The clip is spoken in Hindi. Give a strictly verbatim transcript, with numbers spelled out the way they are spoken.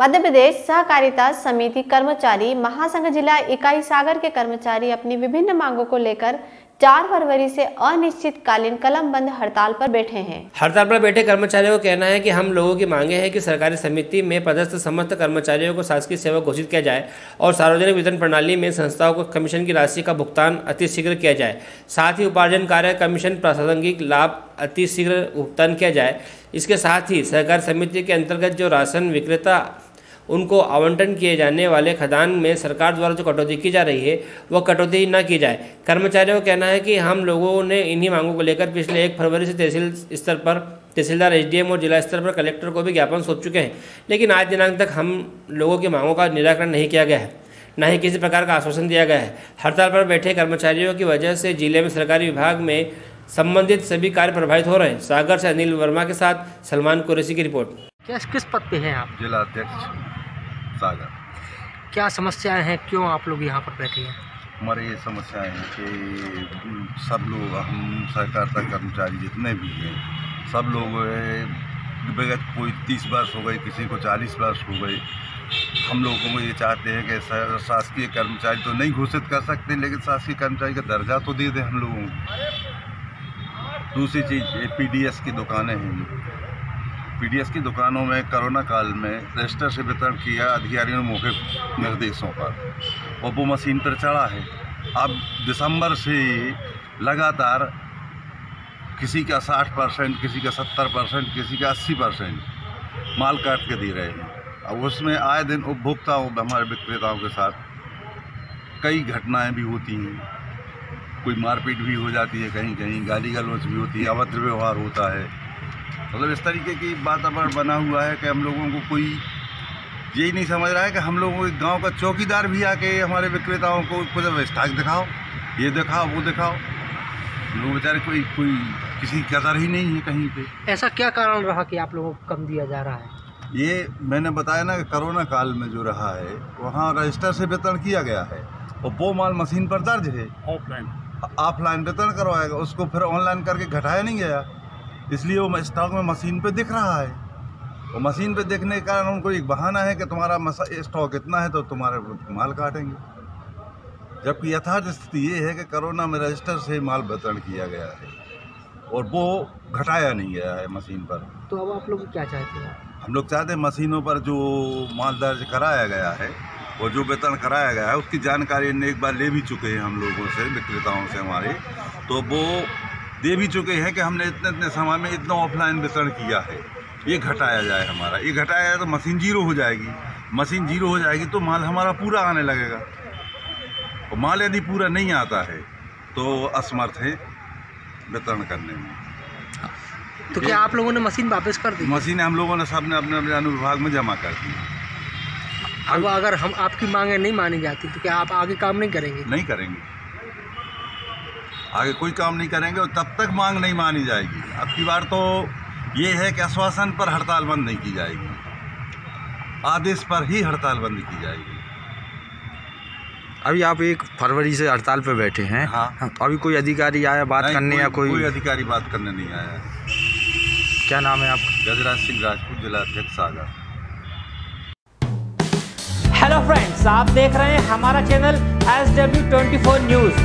मध्य प्रदेश सहकारिता समिति कर्मचारी महासंघ जिला इकाई सागर के कर्मचारी अपनी विभिन्न मांगों को लेकर चार फरवरी से अनिश्चितकालीन कलमबंद हड़ताल पर बैठे हैं। हड़ताल पर बैठे कर्मचारियों का कहना है कि हम लोगों की मांगे हैं कि सरकारी समिति में पदस्थ समस्त कर्मचारियों को शासकीय सेवा घोषित किया जाए और सार्वजनिक वितरण प्रणाली में संस्थाओं को कमीशन की राशि का भुगतान अतिशीघ्र किया जाए, साथ ही उपार्जन कार्य कमीशन प्रासंगिक लाभ अतिशीघ्र भुगतान किया जाए। इसके साथ ही सहकारी समिति के अंतर्गत जो राशन विक्रेता उनको आवंटन किए जाने वाले खदान में सरकार द्वारा जो कटौती की जा रही है वह कटौती न की जाए। कर्मचारियों का कहना है कि हम लोगों ने इन्हीं मांगों को लेकर पिछले एक फरवरी से तहसील स्तर पर तहसीलदार, एसडीएम और जिला स्तर पर कलेक्टर को भी ज्ञापन सौंप चुके हैं, लेकिन आज दिनांक तक हम लोगों की मांगों का निराकरण नहीं किया गया है, न ही किसी प्रकार का आश्वासन दिया गया है। हड़ताल पर बैठे कर्मचारियों की वजह से जिले में सरकारी विभाग में संबंधित सभी कार्य प्रभावित हो रहे हैं। सागर से अनिल वर्मा के साथ सलमान कुरैसी की रिपोर्ट। क्या किस पद पे हैं आप? जिला अध्यक्ष सागर। क्या समस्याएं हैं, क्यों आप लोग यहाँ पर बैठे हैं? हमारे ये समस्याएं हैं कि सब लोग, हम सहकारिता कर्मचारी जितने भी हैं, सब लोग विगत कोई तीस वर्ष हो गए, किसी को चालीस वर्ष हो गए। हम लोगों को ये चाहते हैं कि शासकीय कर्मचारी तो नहीं घोषित कर सकते, लेकिन शासकीय कर्मचारी का दर्जा तो दे दें हम लोगों को। दूसरी चीज़, ये पी डी एस की दुकानें हैं। पीडीएस की दुकानों में कोरोना काल में रजिस्टर से वितरण किया अधिकारियों ने मौके निर्देशों पर, और वो मशीन पर चढ़ा है। अब दिसंबर से लगातार किसी का साठ परसेंट, किसी का सत्तर परसेंट, किसी का अस्सी परसेंट माल काट के दे रहे हैं। अब उसमें आए दिन उपभोक्ताओं, हमारे विक्रेताओं के साथ कई घटनाएं भी होती हैं। कोई मारपीट भी हो जाती है, कहीं कहीं गाली गलौज भी होती है, अभद्र व्यवहार होता है। मतलब इस तरीके की वातावरण बना हुआ है कि हम लोगों को कोई यही नहीं समझ रहा है कि हम लोगों के गांव का चौकीदार भी आके हमारे विक्रेताओं को कुछ स्टॉक दिखाओ, ये दिखाओ, वो दिखाओ। लोग बेचारे कोई कोई किसी कदर ही नहीं है कहीं पे। ऐसा क्या कारण रहा कि आप लोगों को कम दिया जा रहा है? ये मैंने बताया ना कि कोरोना काल में जो रहा है, वहाँ रजिस्टर से वितरण किया गया है और वो माल मशीन पर दर्ज है। ऑफलाइन ऑफलाइन वितरण करवाएगा उसको, फिर ऑनलाइन करके घटाया नहीं गया, इसलिए वो स्टॉक में मशीन पे दिख रहा है। और मशीन पे दिखने के कारण उनको एक बहाना है कि तुम्हारा स्टॉक इतना है तो तुम्हारे माल काटेंगे, जबकि यथार्थ स्थिति ये है कि कोरोना में रजिस्टर से माल वितरण किया गया है और वो घटाया नहीं गया है मशीन पर। तो अब आप लोग क्या चाहते हैं? हम लोग चाहते हैं मशीनों पर जो माल दर्ज कराया गया है और जो वेतन कराया गया है उसकी जानकारी एक बार ले भी चुके हैं हम लोगों से, विक्रेताओं से हमारे, तो वो दे भी चुके हैं कि हमने इतने इतने समय में इतना ऑफलाइन वितरण किया है, ये घटाया जाए। हमारा ये घटाया जाए तो मशीन जीरो हो जाएगी, मशीन जीरो हो जाएगी तो माल हमारा पूरा आने लगेगा, और माल यदि पूरा नहीं आता है तो असमर्थ है वितरण करने में। तो क्या आप लोगों ने मशीन वापस कर दी? मशीन हम लोगों ने सबने अपने अपने अनुविभाग में जमा कर दी। अब अगर हम आपकी मांगें नहीं मानी जाती तो क्या आप आगे काम नहीं करेंगे? नहीं करेंगे, आगे कोई काम नहीं करेंगे और तब तक मांग नहीं मानी जाएगी। अब की बार तो ये है कि आश्वासन पर हड़ताल बंद नहीं की जाएगी, आदेश पर ही हड़ताल बंद की जाएगी। अभी आप एक फरवरी से हड़ताल पर बैठे हैं। हाँ। अभी कोई अधिकारी आया बात करने? कोई, या कोई कोई अधिकारी बात करने नहीं आया। क्या नाम है आपका? गजराज सिंह राजपूत, जिला अध्यक्ष सागर। हेलो फ्रेंड्स, आप देख रहे हैं हमारा channel S W twenty four news.